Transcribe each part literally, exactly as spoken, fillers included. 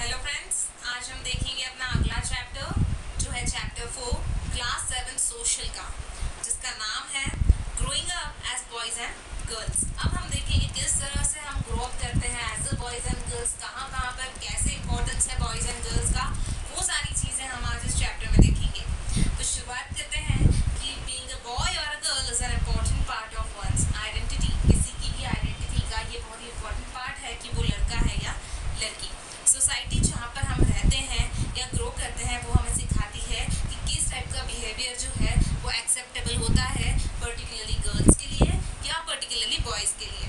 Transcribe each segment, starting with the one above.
Hello friends, आज हम देखेंगे अपना अगला चैप्टर जो है chapter four class seven social का, जिसका नाम है growing up as boys and girls. अब हम देखेंगे किस तरह से हम ग्रो अप करते हैं as a boys and girls, कहाँ कहाँ पर कैसे इंपॉर्टेंस है बॉयज एंड गर्ल्स का, वो सारी चीज़ें हम आज इस चैप्टर में देखेंगे। तो शुरुआत करते हैं कि बीइंग अ बॉय और a girl is an important part of one's identity. किसी की भी आइडेंटिटी का ये बहुत ही इंपॉर्टेंट पार्ट है कि वो लड़का है या लड़की। सोसाइटी जहाँ पर हम रहते हैं या ग्रो करते हैं वो हमें सिखाती है कि किस टाइप का बिहेवियर जो है वो एक्सेप्टेबल होता है, पर्टिकुलरली गर्ल्स के लिए या पर्टिकुलरली बॉयज़ के लिए।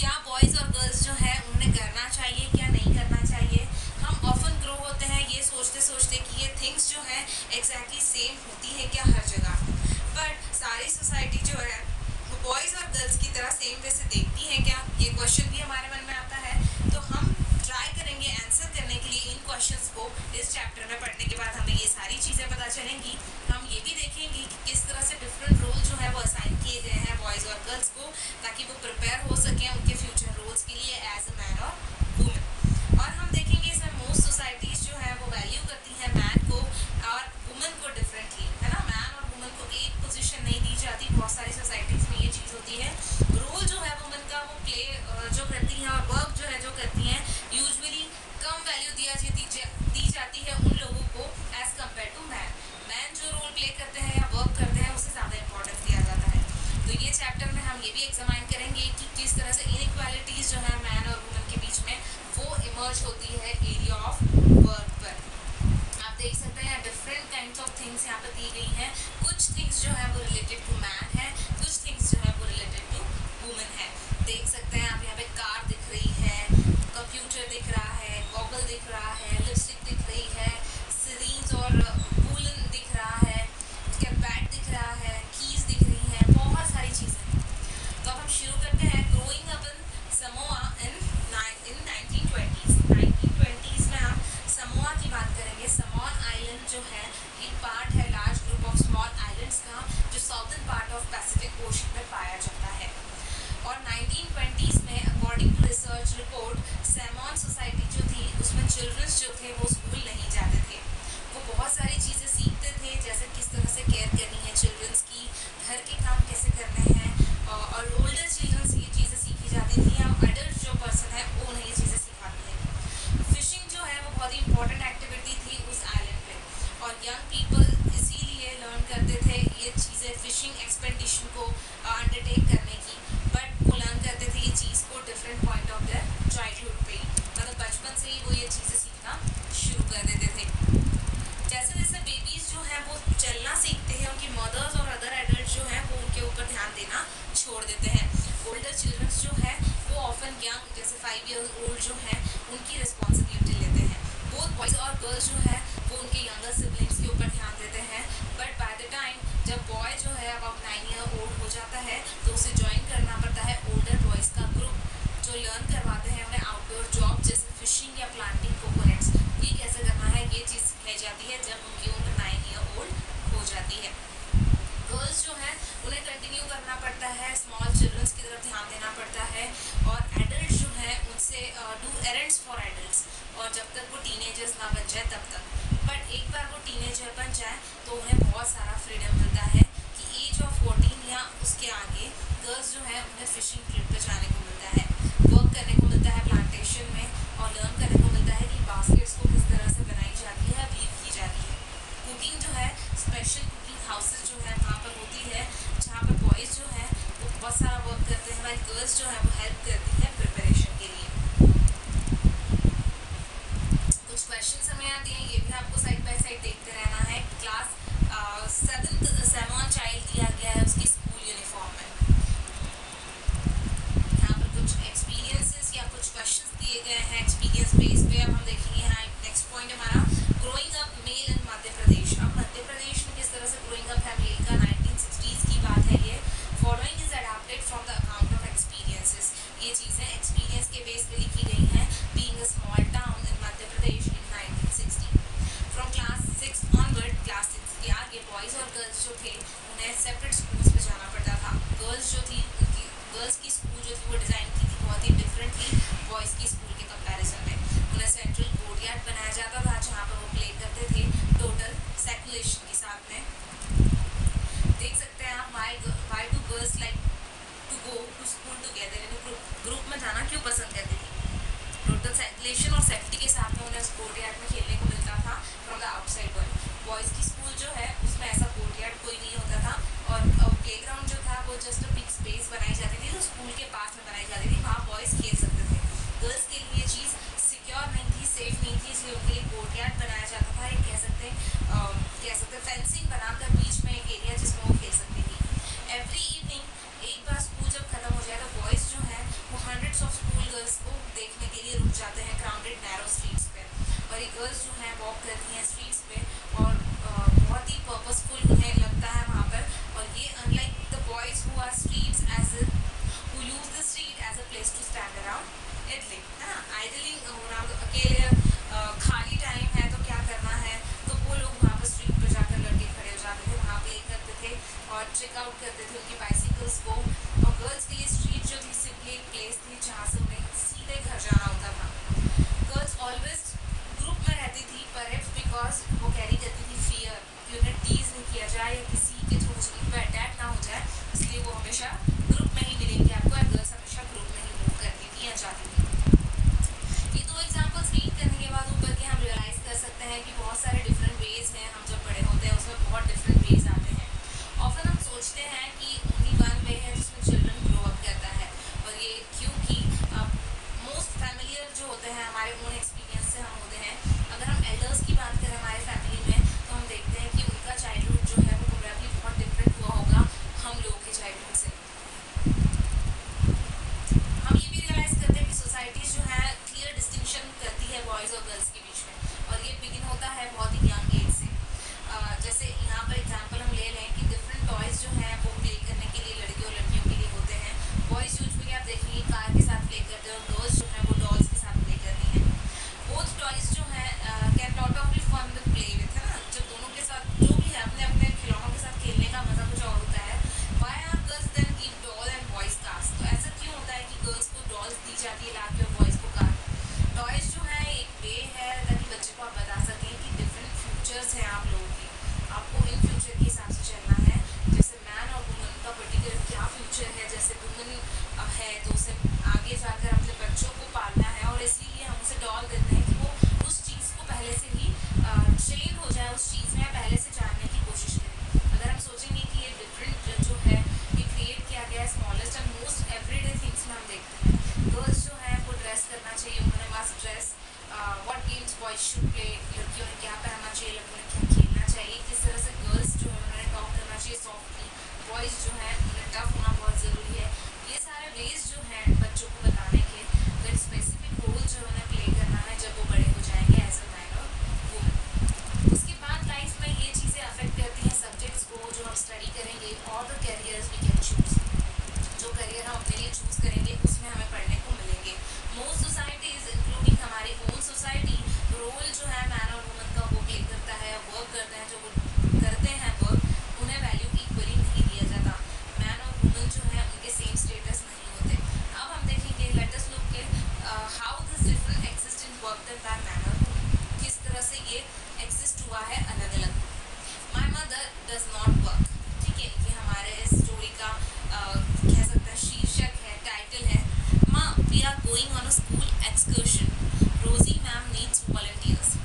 क्या बॉयज़ और गर्ल्स जो है उन्हें करना चाहिए, क्या नहीं करना चाहिए। हम ऑफन ग्रो होते हैं ये सोचते सोचते कि ये थिंग्स जो हैं एग्जैक्टली सेम होती है क्या हर जगह, बट सारी सोसाइटी जो है वो बॉयज़ और गर्ल्स की तरह सेम वे से देखती है क्या, ये क्वेश्चन भी हमारे मन में आता है। तो हम ट्राई करेंगे आंसर करने के लिए इन क्वेश्चंस को। इस चैप्टर में पढ़ने के बाद हमें ये सारी चीज़ें पता चलेंगी। हम ये भी देखेंगे कि किस तरह से डिफरेंट रोल जो है वो असाइन किए गए हैं बॉयज़ और गर्ल्स को, ताकि वो प्रिपेयर हो सकें उनके फ्यूचर रोल्स के लिए एज अ मैन और वुमेन। और हम देखेंगे इसमें मोस्ट सोसाइटीज़ जो है वो वैल्यू करती हैं मैन को और वुमेन को डिफरेंटली, है ना। मैन और वुमेन को एक पोजिशन नहीं दी जाती, बहुत सारी सोसाइटीज़ में ये चीज़ होती है। रोल जो है वुमेन का वो प्ले जो करती हैं और वर्क जो है जो करती हैं यूजुअली कम वैल्यू दिया जाती दी जाती है उन लोगों को as compare to man. Man जो रोल प्ले करते हैं या वर्क करते हैं उसे ज़्यादा इंपॉर्टेंस दिया जाता है। तो ये चैप्टर में हम ये भी एग्जामिन करेंगे कि किस तरह से इनइक्वालिटीज़ जो है मैन और वुमेन के बीच में वो इमर्ज होती है एरिया ऑफ वर्क पर। आप देख सकते हैं डिफरेंट काइंड ऑफ थिंग्स यहाँ पर दी गई हैं। कुछ थिंग्स जो है वो रिलेटेड टू मैन है, कुछ थिंग्स जो है वो रिलेटेड टू वुमेन है। देख सकते हैं आप यहाँ पे कार दिख रही है, कंप्यूटर दिख रहा है, गॉगल दिख रहा है, लिपस्टिक दिख रही है, सीरीज और कूलन दिख रहा है, उसके बैट दिख रहा है, कीज दिख रही हैं, बहुत सारी चीज़ें। तो अब हम शुरू करते हैं growing up in Samoa in in nineteen twenties nineteen twenties में हम समोआ की बात करेंगे। समोआ आइलैंड जो है ये पार्ट है large group of small islands का जो southern part of Pacific Ocean में पाया जाता है। और नाइनटीन ट्वेंटीज़ में according to research report Samoan society जो थी उसमें चिल्ड्रंस जो थे वो स्कूल नहीं जाते थे। वो बहुत सारी चीज़ें सीखते थे, जैसे किस तरह से केयर करनी है चिल्ड्रंस की, घर के काम कैसे करने हैं, और ओल्डर चिल्ड्रंस ये चीज़ें सीखी जाती थी। हम अडल्ट जो पर्सन है वो नहीं चीज़ें सिखाते हैं। फिशिंग जो है वो बहुत ही इंपॉर्टेंट एक्टिविटी थी उस आइलैंड पर, और यंग पीपल इसीलिए लर्न करते थे ये चीज़ें, फिशिंग एक्सपेडिशन को अंडरटेक करने की। बट वो लर्न करते थे ये चीज़ को different point of their childhood पे, मतलब बचपन से ही वो ये चीज़ें सीखना शुरू कर देते थे। जैसे जैसे बेबीज़ जो हैं वो चलना सीखते हैं, उनकी मदर्स और अदर एडल्ट जो हैं वो उनके ऊपर ध्यान देना छोड़ देते हैं। ओल्डर चिल्ड्रंस जो है वो ऑफन यंग जैसे फाइव ईयर्स ओल्ड जो हैं उनकी रिस्पॉन्सिबिलिटी लेते हैं। बोथ बॉयज़ और गर्ल्स जो है वो उनके यंगर सिबलिंग्स के ऊपर ध्यान देते हैं। बट बाय द टाइम जब बॉय जो है अब नाइन ईयर ओल्ड हो जाता है तो उसे ज्वाइन करना पड़ता है ओल्डर बॉयज़ का ग्रुप, जो लर्न करवाते हैं उन्हें आउटडोर जॉब जैसे फिशिंग या प्लांटिंग कोकोनट्स ये कैसे करना है, ये चीज़ सिखाई जाती है जब उनकी उम्र नाइन ईयर ओल्ड हो जाती है। गर्ल्स जो हैं उन्हें कंटिन्यू करना पड़ता है, स्मॉल चिल्ड्रंस की तरफ ध्यान देना पड़ता है, और एडल्ट जो हैं उनसे डू एरेंट्स फॉर एडल्ट्स, और जब तक वो टीनेजर्स ना बन जाए तब तक। बट एक बार वो टीनेजर बन जाए तो उन्हें बहुत सारा फ्रीडम मिलता है कि एज ऑफ फोर्टीन या उसके आगे गर्ल्स जो है उन्हें फिशिंग ट्रिप पर जाने को मिलता है, वर्क करने को मिलता है प्लांटेशन में, और लर्न करने को मिलता है कि बास्केट्स को किस तरह से बनाई जाती है, वीव की जाती है। कुकिंग जो है स्पेशल कुकिंग हाउसेज जो है वहाँ पर होती है, जहाँ पर बॉयज़ जो है वो बहुत सारा वर्क करते हैं और गर्ल्स जो है वो हेल्प करती है प्रिपरेशन के लिए। क्वेश्चन हमें आते हैं, ये भी आपको साइड बाय साइड देखते रहना है। क्लास सेवन्थ सैमोआ चाइल्ड दिया गया है उसकी स्कूल यूनिफॉर्म में। यहाँ पर कुछ एक्सपीरियंसेस या कुछ क्वेश्चंस दिए गए हैं एक्सपीरियंस बेस पे। अब हम देखेंगे यहाँ नेक्स्ट पॉइंट हमारा growing up male in Madhya Pradesh. अब मध्य प्रदेश में किस तरह से ग्रोइंग अप है मेल का नाइनटीन सिक्सटीज़ की बात है ये। Following is adapted from the account of experiences, ये चीज़ें एक्सपीरियंस के बेस पर लिखी गई हैं। Being a small town in Madhya Pradesh from class six onward, class six के आगे बॉयज़ और गर्ल्स जो थे उन्हें सेपरेट स्कूल्स में जाना कोर्टयार्ड में खेलने को मिलता था from the outside world. Boys की स्कूल जो है उसमें ऐसा कोर्टयार्ड कोई नहीं होता था और प्ले ग्राउंड जो था वो जस्ट बिग स्पेस बनाई जाती थी, तो स्कूल के पास में बनाई जाती थी, वहाँ बॉयज़ खेल सकते थे। गर्ल्स के लिए चीज़ सिक्योर नहीं थी, सेफ नहीं थी, इसलिए उनके लिए कोर्टयार्ड बनाया जाता था। एक कह सकते कह सकते फेंसिंग बनाकर बीच में एक एरिया जिसमें वो खेल सकती थी। एवरी इवनिंग एक बार स्कूल जब खत्म हो जाए तो बॉयज़ जो है वो हंड्रेड्स ऑफ स्कूल गर्ल्स को देखने के लिए रुक जाते हैं क्राउडेड नैरो स्ट्रीट्स पे, और ये गर्ल्स जो हैं वॉक करती हैं स्ट्रीट्स पे और बहुत ही पर्पसफुल उन्हें लगता है वहाँ पर। और ये unlike the boys who are streets as a who use the street as a place to stand around it like है ना, आइडलिंग होना, अकेले खाली टाइम है तो क्या करना है, तो वो लोग वहाँ पर स्ट्रीट पर जाकर लड़के खड़े हो जाते थे, वहाँ प्ले करते थे और चेकआउट करते थे उनकी बाइसिकल्स को। और गर्ल्स के लिए स्ट्रीट जो थी सिर्फ एक प्लेस थी जहाँ से उन्हें सीधे घर जाना होता था। गर्ल्स ऑलवेज ग्रुप में रहती थी परहैप्स बिकॉज वो कैरी करती थी फियर कि उन्हें टीज नहीं किया जाए या किसी के थ्रू उन पर अटैक ना हो जाए, इसलिए वो हमेशा ग्रुप में ही मिलेंगे आपको। और गर्ल्स हमेशा ग्रुप में ही मूव करती थी या जाती थी। ये दो एग्जाम्पल्स रीड करने के बाद ऊपर के हम रियलाइज़ कर सकते हैं कि बहुत सारे डिफरेंट वेज हैं, हम जब बड़े होते हैं उसमें बहुत डिफरेंट वेज आते हैं। ऑफन हम सोचते हैं कि उन्हीं वन वे है जिसमें चिल्ड्रन ग्रो अप करता है, और ये क्योंकि मोस्ट फैमिलियर जो होते हैं हमारे ओन एक्सपीरियंस से हम होते हैं। अगर हम एल्डर्स की बात करें हमारे फैमिली में तो हम देखते हैं कि उनका चाइल्डहुड जो है वो प्रोबेबली बहुत डिफरेंट हुआ होगा हम लोगों के चाइल्डहुड से। हम ये भी रियलाइज़ करते हैं कि सोसाइटीज़ जो है क्लियर डिस्टिंक्शन करती है बॉयज़ और गर्ल्स के बीच में, और ये बिगिन होता है बहुत ही यंग एज से। जैसे यहाँ पर एग्जाम्पल हम ले लें कि डिफरेंट टॉयज़ जो हैं वो प्ले करने के लिए लड़कियों और लड़कियों के लिए होते हैं। बॉयज़ यूजुअली आप देखिए कार के साथ प्ले करते हैं और गर्ल्स जो हैं वो डॉल्स के साथ प्ले करती हैं। बोथ टॉयज़ जो है can not only fun with play with है ना, जब दोनों के साथ जो भी है अपने अपने खिलौनों के साथ खेलने का मजा कुछ और होता है। Why are girls then give doll and boys cars? तो ऐसा क्यों होता है कि गर्ल्स को डॉल्स दी जाती है लाके और बॉयज़ को कार? टॉयज़ जो है एक वे है ताकि बच्चे को आप बता सकें कि डिफरेंट फ्यूचर्स हैं आप लोगों के, आपको इन फ्यूचर के हिसाब से चलना है। जैसे मैन और वुमन का पर्टिकुलर क्या फ्यूचर है, जैसे वुमन है तो उसे आगे जाकर अपने बच्चों को पालना है, और इसलिए हम उसे डॉल देते हैं कि वो उस चीज़ को पहले से ही ट्रेन हो जाए, उस चीज़ में पहले से जानने की कोशिश करें। अगर हम सोचेंगे कि ये डिफरेंट जो है ये क्रिएट किया गया है smallest and most everyday things में हम देखते हैं। गर्ल्स जो हैं वो ड्रेस करना चाहिए, उन्होंने पास dress what games boys should play, लड़कियों ने क्या पहनना चाहिए, लड़कियों ने क्या खेलना चाहिए, किस तरह से गर्ल्स जो है उन्होंने टॉक करना चाहिए सॉफ्टली, बॉयज़ जो है उन्हें टफ होना बहुत ज़रूरी है। ये सारे वेज जो हैं बच्चों को बताने के फिर स्पेसिफिक रोल जो उन्हें प्ले करना है जब वो बड़े हो जाएंगे एज अ मैन और वुमन। उसके बाद लाइफ में ये चीज़ें अफेक्ट करती हैं सब्जेक्ट्स को जो हम स्टडी करेंगे और the careers we can choose, जो करियर हम अपने लिए चूज़ करेंगे उसमें हमें पढ़ने को मिलेंगे। मोस्ट सोसाइटीज़ इंक्लूडिंग हमारी ओन सोसाइटी रोल जो है मैन और वुमन का वो प्ले करता है, वर्क करते हैं जो वो करते हैं वर्क उन्हें वैल्यू इक्वली नहीं दिया जाता। मैन और वुमन जो है उनके सेम स्टेटस नहीं होते। अब हम देखेंगे लेट अस लुक के how this different existence work done by man और वुमन, किस तरह से ये एग्जिस्ट हुआ है अलग अलग। My mother does not work, ठीक है, ये हमारे इस स्टोरी का कह सकते हैं शीर्षक है, टाइटल है। माँ we are going on a school excursion, Rosie ma'am needs volunteers,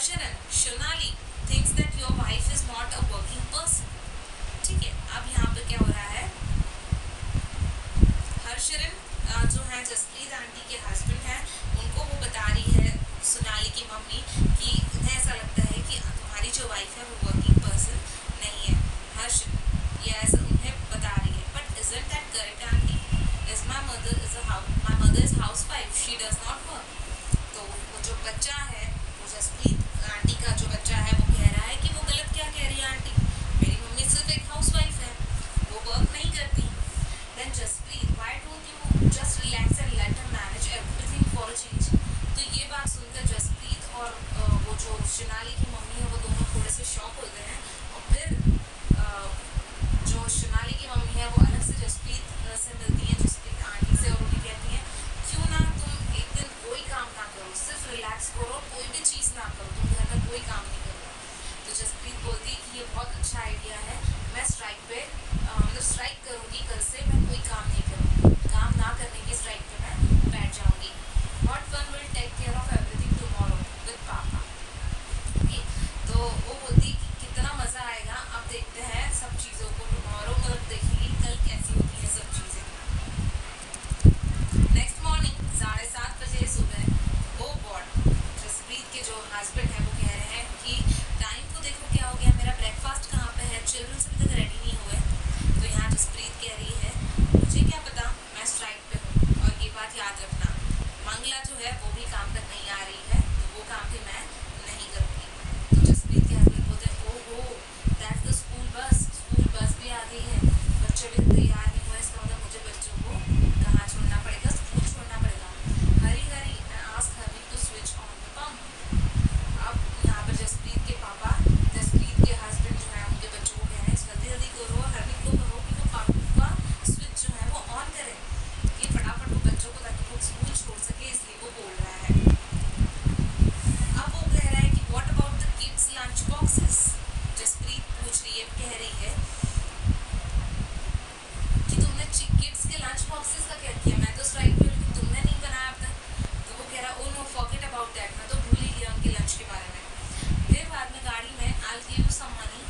Sharan, Shonali thinks that your wife is not a working person. ठीक है, अब यहाँ पे क्या हो रहा है? हर्षरन जो है जसप्रीत आंटी के हस्बैंड हैं, उनको वो बता रही है सोनाली की मम्मी कि उन्हें ऐसा लगता है कि तुम्हारी जो वाइफ है वो वर्किंग पर्सन नहीं है. हर्षरन ये ऐसा उन्हें बता रही है. But isn't that correct aunty? Is my mother is my mother is housewife, she does not work. तो वो जो बच्चा है वो जसप्रीत आंटी का जो बच्चा है वो कह रहा है कि वो गलत क्या कह रही है आंटी, मेरी मम्मी सिर्फ एक हाउस वाइफ है, वो वर्क नहीं करती. Then Jaspreet why don't you just relax and let her manage everything for a change. तो ये बात सुनकर जसप्रीत और वो जो सोनाली की मम्मी है वो दोनों थोड़े से शॉक हो गए हैं. और फिर जो सोनाली की मम्मी है वो अलग से जसप्रीत से मिलती है, जसप्रीत आंटी से, और उन्हें कहती हैं क्यों ना तुम एक दिन कोई काम ना करो, सिर्फ रिलैक्स करो, कोई भी चीज़ ना करो, तुम घर में कोई काम नहीं करो. तो जसप्रीत बोलती है कि ये बहुत अच्छा आइडिया है, मैं स्ट्राइक पे मतलब स्ट्राइक करूँगी, कल से मैं कोई काम नहीं करूँगी, काम ना करने की स्ट्राइक पे मैं बैठ जाऊँगी. Not one will take care of everything tomorrow with papa. Okay, तो वो बोलती कि कितना मज़ा आएगा, अब देखते हैं सब चीज़ों को टुमारो, मतलब देखेंगे कल कैसी होती है सब चीज़ें. नेक्स्ट मॉर्निंग साढ़े सात बजे सुबह वो बॉर्ड जसप्रीत के जो हस्बैंड हैं वो कह रहे हैं कि टाइम को देखो क्या हो गया, मेरा ब्रेकफास्ट कहाँ पे है, चिल्ड्रंस अभी तक रेडी नहीं हुए. तो यहाँ जसप्रीत कह रही है मुझे क्या पता, मैं स्ट्राइक पे हूँ. और ये बात याद रखना, मंगला जो है वो भी काम तक नहीं आ रही है, तो वो काम भी मैं नहीं करूँगी. तो जसप्रीत के हस्बैंड बोलते हैं ओ हो that's the school bus, school bus भी आ गई है, बच्चे भी तैयार नहीं हुए, इसका मतलब मुझे बच्चों को कहाँ छोड़ना पड़ेगा, स्कूल छोड़ना पड़ेगा. हरी हरी मैं आज घर भी तो स्विच ऑन द पंप. अब यहाँ पर जसप्रीत पापा जसप्रीत के हस्बैंड जो है उनके बच्चों को कह रहे हैं जल्दी जल्दी करो और हर एक को करो कि वो पंप का स्विच जो है वो ऑन करें, ये फटाफट वो बच्चों को, ताकि वो स्कूल छोड़ सके, इसलिए वो बोल रहा है. अब वो कह रहा है कि what about the kids lunch boxes. Jaspreet पूछ रही है, कह रही है कि तुमने किड्स के लंच बॉक्सेस का क्या किया, मैं तो स्ट्राइक पे हूं, तुमने नहीं बनाया अब तक. तो वो कह रहा है oh no forget about that, मैं तो भूल ही गया उनके लंच के बारे में. फिर बाद में गाड़ी में I give you some money.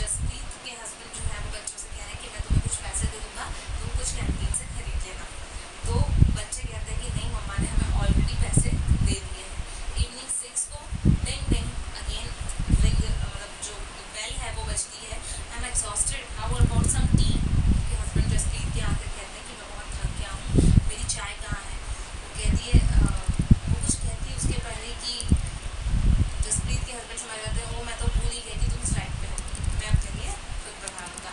Jaspreet के हस्बैंड जो है वो बच्चों से कह रहे हैं कि मैं तुम्हें कुछ पैसे दे दूँगा, तुम कुछ कैंटीन से खरीद लेना. तो बच्चे कहते हैं कि नहीं मम्मा ने हमें ऑलरेडी पैसे दे दिए हैं. इवनिंग सिक्स को डिंग डिंग अगेन रिंग, मतलब जो बेल है वो बजती है. I am exhausted, how about some tea. उनके हस्बैंड जसप्रीत के आकर कहते हैं कि मैं बहुत थक गया हूँ, मेरी चाय कहाँ है. वो कहती है वो कुछ कहती है उसके पहले कि जसप्रीत के हस्बैंड समझ जाते हैं वो मैं तो भूल ही गई कि तुम स्ट्राइक पे हो, मैं अपने लिए खुद बना लूँगा.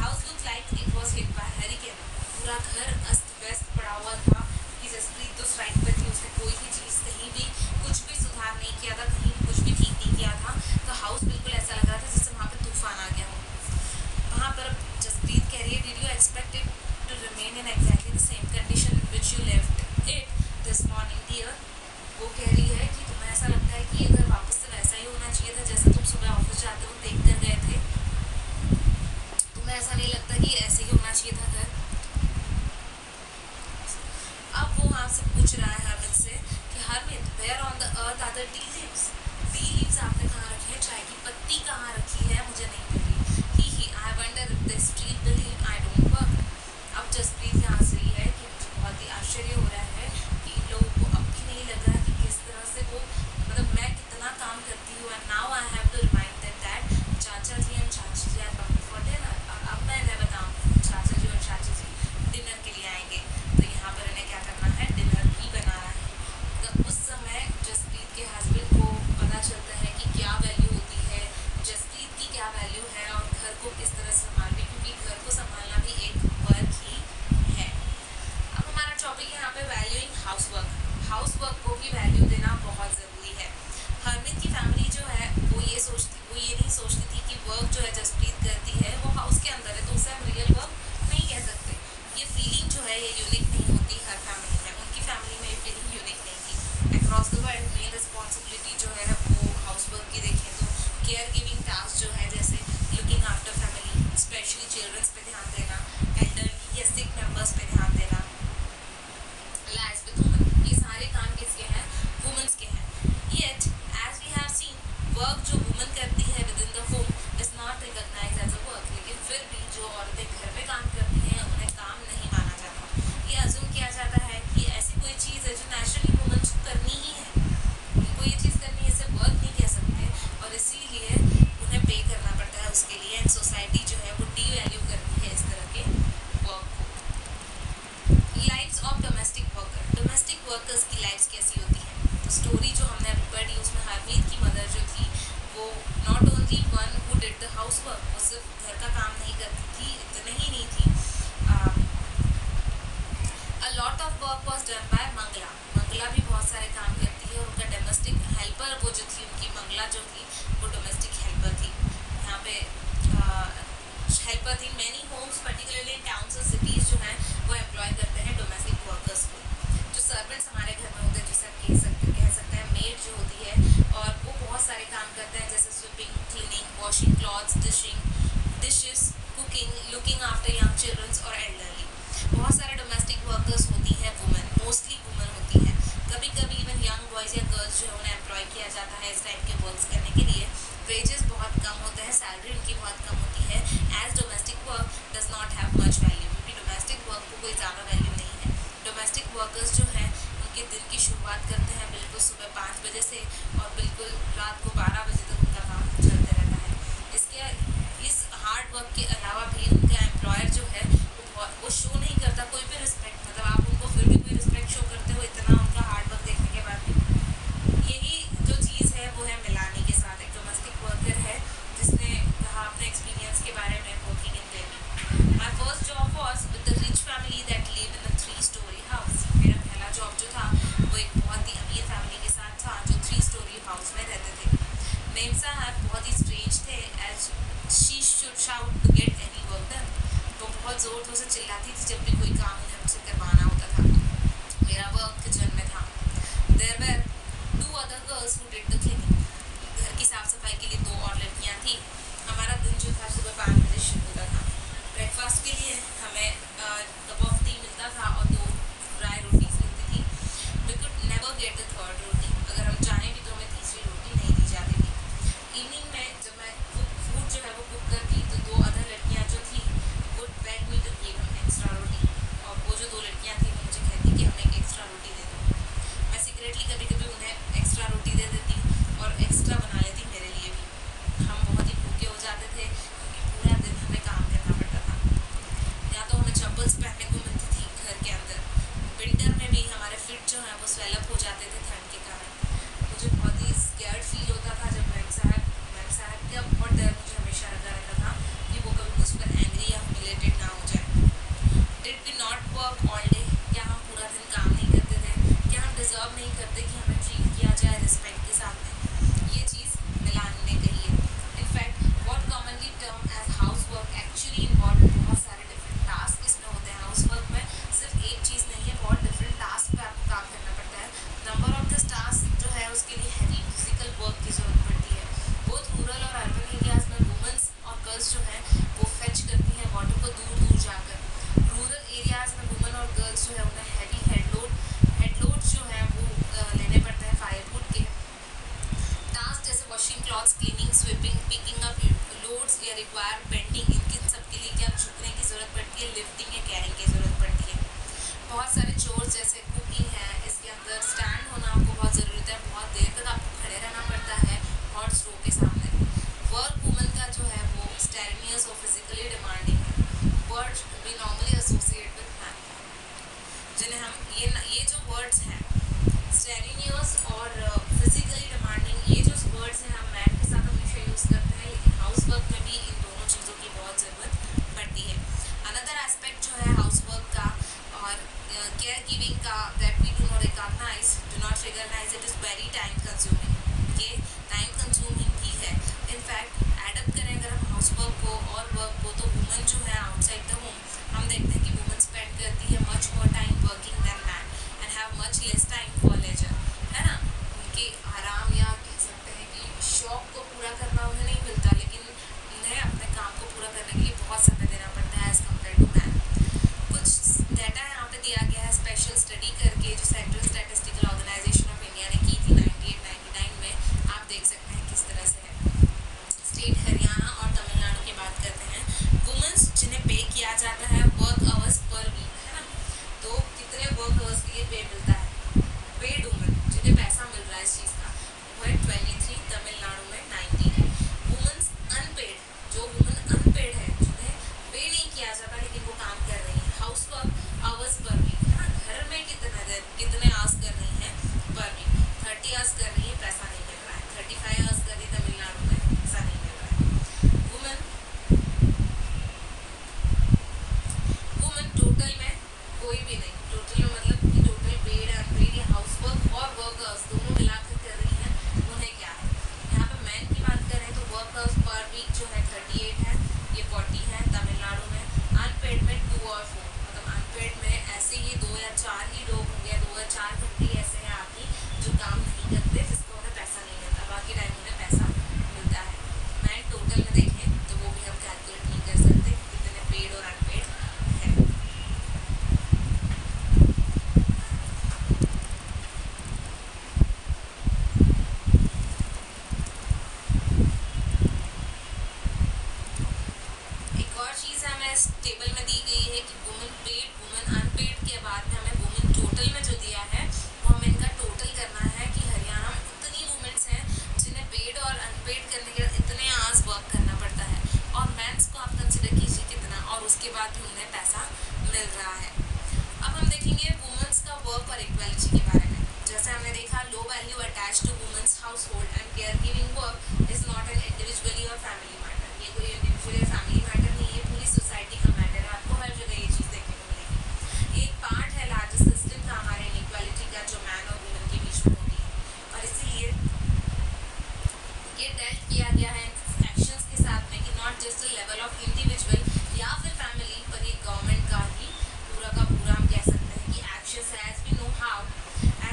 House look like it was hit by hurricane. पूरा घर अस्त व्यस्त पड़ा हुआ था कि जसप्रीत तो स्ट्राइक पे थी, उसने कोई भी चीज़ कहीं भी कुछ भी सुधार नहीं किया था, कहीं भी कुछ भी ठीक नहीं किया था. तो हाउस बिल्कुल ऐसा लग रहा था जैसे वहाँ पर तूफान आ गया हो. वहाँ पर जसप्रीत कह रही है did you expected to remain in exactly the same condition which you left it this morning dear. वो कह रही है कि तुम्हें ऐसा लगता है कि ये घर वापस से वैसा ही होना चाहिए था जैसे तुम सुबह ऑफिस जाते हो देख कर गए थे, तुम्हें ऐसा नहीं लगता कि ऐसे ही होना चाहिए था घर. अब वो आपसे पूछ रहा है हरमित से कि Harmeet where on the earth are the tea leaves. Tea leaves आपने कहाँ रखी है, चाय की पत्ती कहाँ रखी है, मुझे नहीं मिल रही. He I wonder if the street believe I don't work. अब जसप्रीत यहाँ से ही है कि मुझे बहुत ही आश्चर्य हो रहा है कि इन लोगों को अब भी नहीं लग रहा है तरह से वो मतलब मैं कितना काम करती हूँ. And now I have to remind that that chacha ji and chachi ji are coming for dinner. और अब मैं इन्हें बताऊँ चाचा जी और चाची जी डिनर के लिए आएंगे, तो यहाँ पर इन्हें क्या करना है, डिनर भी बनाना है. तो उस समय जसप्रीत के हस्बैंड को पता चलता है कि क्या वैल्यू होती है, जसप्रीत की क्या वैल्यू है, और घर को किस तरह संभालना, क्योंकि घर को संभालना भी एक वर्क ही है. अब हमारा टॉपिक यहाँ पर valuing house work. House work को भी वैल्यू देना बहुत ज़रूरी है. हरमित की फैमिली जो है वो ये सोचती वो ये नहीं सोचती थी कि वर्क जो है जसप्रीत करती है वो हाउस के अंदर है, तो उसे हम रियल वर्क नहीं कह सकते. ये फीलिंग जो है ये यूनिक नहीं होती हर फैमिली में, उनकी फैमिली में ये फीलिंग यूनिक नहीं थी. अक्रॉस द वर्ल्ड में रिस्पॉन्सिबिलिटी जो है वो हाउस वर्क की देखें तो केयर गिविंग टास्क जो है जैसे looking after family, specially childrens पे ध्यान देना, एल्डरली या सिक मेम्बर्स पे ध्यान देना, लाइफ पे, तो ये सारे काम किसके हैं, वुमेंस के हैं. Yet as we have exercise कैसी होती है। तो स्टोरी जो हमने पढ़ी उसमें हरमीत की मदर जो थी वो not only one who did the house work, वो सिर्फ घर का काम नहीं करती थी, इतना ही नहीं थी, a lot of work was done by Mangla. Mangla भी बहुत सारे काम करती है, उनका डोमेस्टिक हेल्पर वो जो थी, उनकी मंगला जो थी वो डोमेस्टिक हेल्पर थी। यहाँ पे हेल्पर थी, many homes particularly in towns और सिटीज़ जो हैं वो एम्प्लॉय करते हैं डोमेस्टिक वर्कर्स को, जो सर्वेंट्स हमारे घर में होते हैं, जैसे कह सकते कह सकते हैं मेड जो होती है, और वो बहुत सारे काम करते हैं जैसे sweeping, cleaning, washing clothes, dishing dishes, cooking, looking after young childrens और एल्डरली। बहुत सारे डोमेस्टिक वर्कर्स होती हैं वुमेन, मोस्टली वुमेन होती हैं। कभी कभी इवन यंग बॉयज़ या गर्ल्स जो है उन्हें एम्प्लॉय किया जाता है इस टाइप के वर्क्स करने के लिए। वेजेस बहुत कम होते हैं, सैलरी उनकी बहुत कम होती है, as domestic work does not have much value, क्योंकि डोमेस्टिक वर्क को कोई ज़्यादा वैल्यू नहीं है। डोमेस्टिक वर्कर्स जो हैं उनके दिन की शुरुआत करते हैं बिल्कुल सुबह पाँच बजे से और बिल्कुल रात को बारह बजे तक उनका काम चलते रहता है। इसके इस हार्ड वर्क के अलावा भी उनका एम्प्लॉयर जो है वो वो शो नहीं करता कोई भी रिस्पेक्ट, मतलब आप उनको फिर भी कोई रिस्पेक्ट शो करते हो, इतना उनका हार्ड वर्क देखने के बाद भी। यही जो चीज़ है वो है मिलानी के साथ। एक डोमेस्टिक वर्कर है जिसने कहा अपने एक्सपीरियंस के बारे में, working in Delhi, my first job was with the rich family that live in a three storey house. मेरा पहला जॉब जो था वो एक बहुत ही अमीर फैमिली के साथ था जो थ्री स्टोरी हाउस में रहते थे। मेम साहब बहुत ही स्ट्रेंज थे, as she should shout to get any work done, वो बहुत ज़ोर जोर से चिल्लाती थी जब भी कोई काम उन्हें मुझसे करवाना होता था। मेरा वर्क किचन में था। There were two other girls who did the cleaning, घर की साफ सफाई के लिए दो और लड़कियां थी। हमारा दिन जो था सुबह पाँच बजे शुरू होता था। ब्रेकफास्ट के लिए हमें कप ऑफ टी मिलता था और दो ड्राई रोटीज मिलती थी। We could never get the third roti, अगर हम चाहें भी तो हमें तीसरी रोटी नहीं दी जाती थी। इवनिंग में जब मैं फूड जो है वो कुक करती तो दो अदर लड़कियाँ जो थी वो बैग में तो दी हमें एक्स्ट्रा रोटी, और वो जो दो लड़कियाँ थी वो मुझे कहती कि हमें एक एक्स्ट्रा रोटी दे दो। मैं सीक्रेटली कभी कभी उन्हें एक्स्ट्रा रोटी दे देती और एक्स्ट्रा बना लेती मेरे लिए भी। हम बहुत ही भूखे हो जाते थे क्योंकि पूरा दिन हमें काम करना पड़ता था। या तो हमें चप्पल्स पहनने को मिलती थी घर के अंदर, विंटर में भी हमारे फिट जो है वो स्वेलअप हो जाते थे ठंड के कारण। मुझे बहुत ही स्कैर्ड फील होता था जब मैम साहब मैम साहब का बहुत डर मुझे हमेशा लगा रहता था कि वो कभी मुझ पर एंग्री या ह्यूमिलेटेड ना हो जाए। Did we not work all day, क्या हम पूरा दिन काम नहीं करते थे, क्या हम डिजर्व नहीं करते कि हमें ट्रीट किया जाए रिस्पेक्ट के साथ में। ये चीज़ मिलान ने कही है। In fact what commonly term as house work actually involve बहुत सारे डिफरेंट टास्क इसमें होते हैं। हाउस वर्क में सिर्फ एक चीज़ नहीं है, बहुत डिफरेंट टास्क पे आपको काम करना पड़ता है। नंबर ऑफ दिस टास्क जो है उसके लिए हैवी फिजिकल वर्क की जरूरत पड़ती है। बहुत रूरल और अर्बन एरियाज में वुमेंस और गर्ल्स जो हैं वो फेच करती हैं वाटर को दूर दूर जाकर। रूरल एरियाज़ में वुमेन और गर्ल्स जो है उन्हें हैवी हेडलोड हेडलोड जो है वो लेने पड़ते हैं फायरवुड के। Washing clothes, cleaning, sweeping, picking up loads या रिक्वायर बेंडिंग, इनके सबके लिए क्या झुकने की ज़रूरत पड़ती है, लिफ्टिंग या कैरिंग की ज़रूरत पड़ती है। बहुत सारे चोर्स जैसे कुकिंग है, इसके अंदर स्टैंड होना आपको बहुत ज़रूरत है, बहुत देर तक आपको खड़े रहना पड़ता है हॉट स्टोव के सामने। वर्क वुमन का जो है वो स्टेरनियस और फिजिकली डिमांडिंग है, word we normally associate with man, जिन्हें हम ये ये जो वर्ड्स हैं स्टेरनियस और फिजिकली डिमांडिंग, ये जो वर्ड्स हैं हम मैन के साथ हमेशा यूज़ करते हैं, लेकिन हाउस वर्क में भी इन दोनों चीज़ों की बहुत ज़रूरत पड़ती है। अनदर एस्पेक्ट जो है हाउस वर्क का और केयर गिविंग का, that we do not recognise do not recognise it is very time consuming, ये टाइम कंज्यूमिंग भी है। इनफैक्ट एडप्ट करें अगर हम हाउस वर्क को और वर्क को, तो वुमेन जो है आउटसाइड द होम हम देखते हैं कि वुमेन स्पेंड करती है much more time working than man and have much less time for leisure, है ना। उनके आराम या शौक को पूरा करना उन्हें नहीं मिलता, लेकिन उन्हें अपने काम को पूरा करने के लिए बहुत समय देना पड़ता है एज़ कम्पेयर टू मैन। कुछ डाटा यहाँ पे दिया गया है स्पेशल स्टडी करके जो central statistical organisation of India ने की थी नाइनटीन नाइन्टी नाइन में, आप देख सकते हैं किस तरह से है। स्टेट हरियाणा और तमिलनाडु की बात करते हैं, वुमेंस जिन्हें पे किया जाता है work are low value attached to women's household, and caregiving work is not an individually or family matter. ये कोई individual family matter नहीं है, पूरी society का matter है. आपको हर जगह ये चीज देखने को मिलेगी. एक part है larger system का हमारे inequality का जो man और woman के बीच में होती है, और इसीलिए ये dealt किया गया है actions के साथ में कि not just the level of individual या फिर family, पर ये government का ही पूरा का पूरा हम कह सकते हैं कि actions है. As we know how,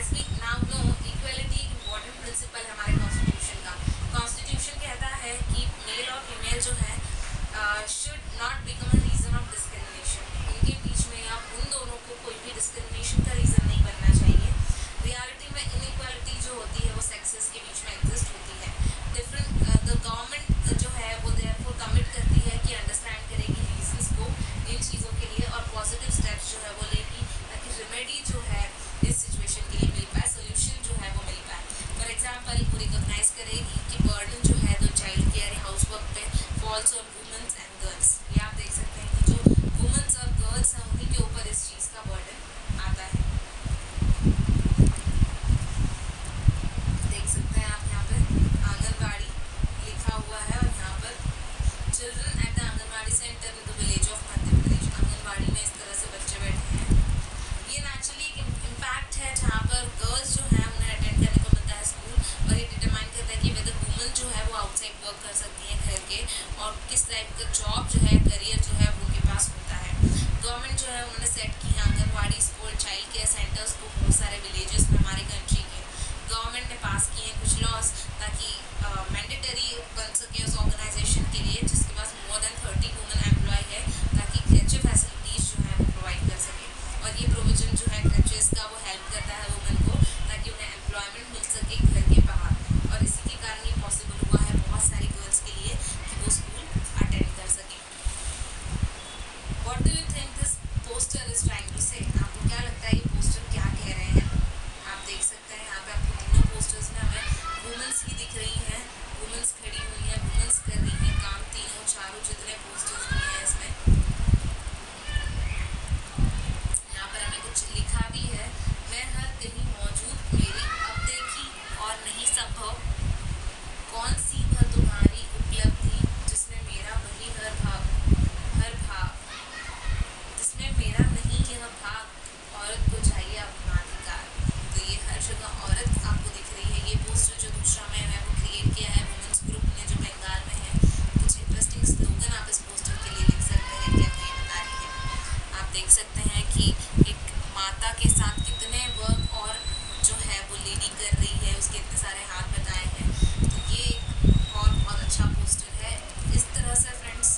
as we now know, equality important principle हमारे constitution का. Constitution कहता है कि male और female जो है uh, should not become a reason of discrimination. उनके बीच में या उन दोनों को कोई भी discrimination का reason नहीं बनना चाहिए. Reality में inequality जो होती है वो sexes के बीच में exist होती है. Different uh, the government जो है वो therefore commit करती है कि understand करेगी reasons को इन चीज़ों के लिए और positive steps जो है वो लेगी ताकि remedy जो है इस सिचुएशन के लिए मिल पाए, सोल्यूशन जो है वो मिल पाए. फॉर एग्जाम्पल वो रिकॉग्नाइज करेगी कि बर्डन जो है तो चाइल्ड केयर या हाउस वर्क पे फॉल्स और वुमेंस एंड गर्ल्स. ये आप देख सकते हैं कि जो वुमेंस और गर्ल्स हैं उन्हीं के ऊपर इस चीज़ का बर्डन आता है. देख सकते हैं आप यहाँ पर आंगनबाड़ी लिखा हुआ है और यहाँ पर children at the anganwadi centre in the village of Madhya Pradesh. Anganwadi में इस तरह से बच्चे बैठे हैं. ये नेचुरली इम्पैक्ट है जहाँ पर गर्ल्स जो हैं उन्हें अटेंड करने को मिलता है स्कूल, और ये डिटरमाइन करता है कि वेदर वुमेन जो है वो आउटसाइड वर्क कर सकती हैं घर के, और किस टाइप का जॉब जो है, करियर जो है उनके पास होता है. गवर्नमेंट जो है उन्होंने सेट की है anganwadi, school, child care centres को बहुत सारे विलेजेस में हमारे कंट्री के. गवर्नमेंट ने पास किए हैं कुछ लॉज ताकि मैंडेटरी बन सके उस ऑर्गेनाइजेशन के लिए जिसके पास more than thirty women employ है, ताकि अच्छे फैसिलिटीज़ जो है वो प्रोवाइड कर सके. और ये प्रोविजन जो है ग्रेजुएट्स का वो हेल्प करता है वुमेन को ताकि उन्हें एम्प्लॉयमेंट मिल सके घर के बाहर, और इसी के कारण ये पॉसिबल हुआ है बहुत सारी गर्ल्स के लिए कि वो स्कूल अटेंड कर सकें. What do you think this poster is trying to say? आपको क्या लगता है ये पोस्टर क्या कह रहे हैं? आप देख सकते हैं यहाँ पर आपको तीनों पोस्टर्स में हमें वुमेंस ही दिख रही हैं. वुमेंस खड़ी हुई हैं, वुमेंस कर रही हैं काम. तीनों चारों जितने पोस्टर्स भी हैं इसमें लिखा भी है, मैं हर कहीं मौजूद मेरी अब देखी और नहीं संभव, कौन सी है तुम्हारी उपलब्धि जिसमें मेरा वही हर भाग हर भाग जिसमें मेरा नहीं यह भाग, औरत को चाहिए अपना अधिकार. तो ये हर जगह औरत आपको दिख रही है. ये पोस्टर जो दूसरा में है वो क्रिएट किया है वुमेंस ग्रुप ने जो बंगाल में है. कुछ इंटरेस्टिंग स्लोगन आप इस पोस्टर के लिए लिख सकते हैं कि आप ये बता रही है. आप देख सकते हैं कि माता के साथ कितने वर्क और जो है वो लेडी कर रही है, उसके इतने सारे हाथ बताए हैं. तो ये और बहुत अच्छा पोस्टर है. इस तरह से फ्रेंड्स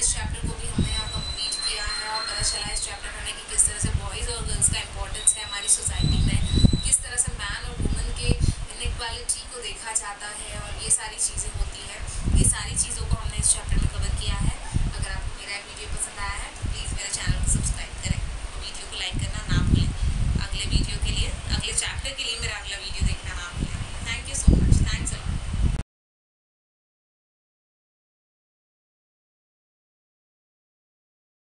इस चैप्टर को भी हमने यहाँ कम्प्लीट किया है, और पता चला इस चैप्टर में कि किस तरह से बॉयज़ और गर्ल्स का इंपॉर्टेंस है हमारी सोसाइटी में, किस तरह से मैन और वुमेन के इनइक्वालिटी को देखा जाता है, और ये सारी चीज़ें होती हैं. ये सारी चीज़ों को हमने इस चैप्टर में कवर किया है.